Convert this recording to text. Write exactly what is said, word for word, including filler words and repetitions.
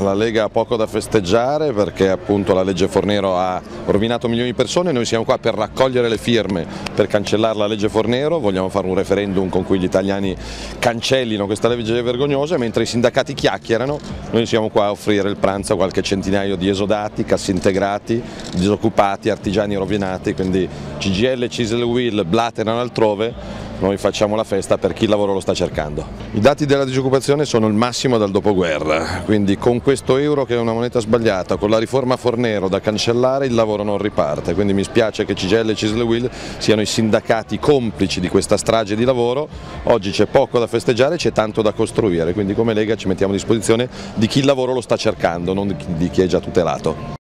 La Lega ha poco da festeggiare perché appunto la legge Fornero ha rovinato milioni di persone, noi siamo qua per raccogliere le firme per cancellare la legge Fornero, vogliamo fare un referendum con cui gli italiani cancellino questa legge vergognosa, mentre i sindacati chiacchierano, noi siamo qua a offrire il pranzo a qualche centinaio di esodati, cassintegrati, disoccupati, artigiani rovinati, quindi C G I L, C I S L, U I L blaterano altrove. Noi facciamo la festa per chi il lavoro lo sta cercando. I dati della disoccupazione sono il massimo dal dopoguerra, quindi con questo euro che è una moneta sbagliata, con la riforma Fornero da cancellare il lavoro non riparte, quindi mi spiace che C G I L e C I S L e U I L siano i sindacati complici di questa strage di lavoro, oggi c'è poco da festeggiare, c'è tanto da costruire, quindi come Lega ci mettiamo a disposizione di chi il lavoro lo sta cercando, non di chi è già tutelato.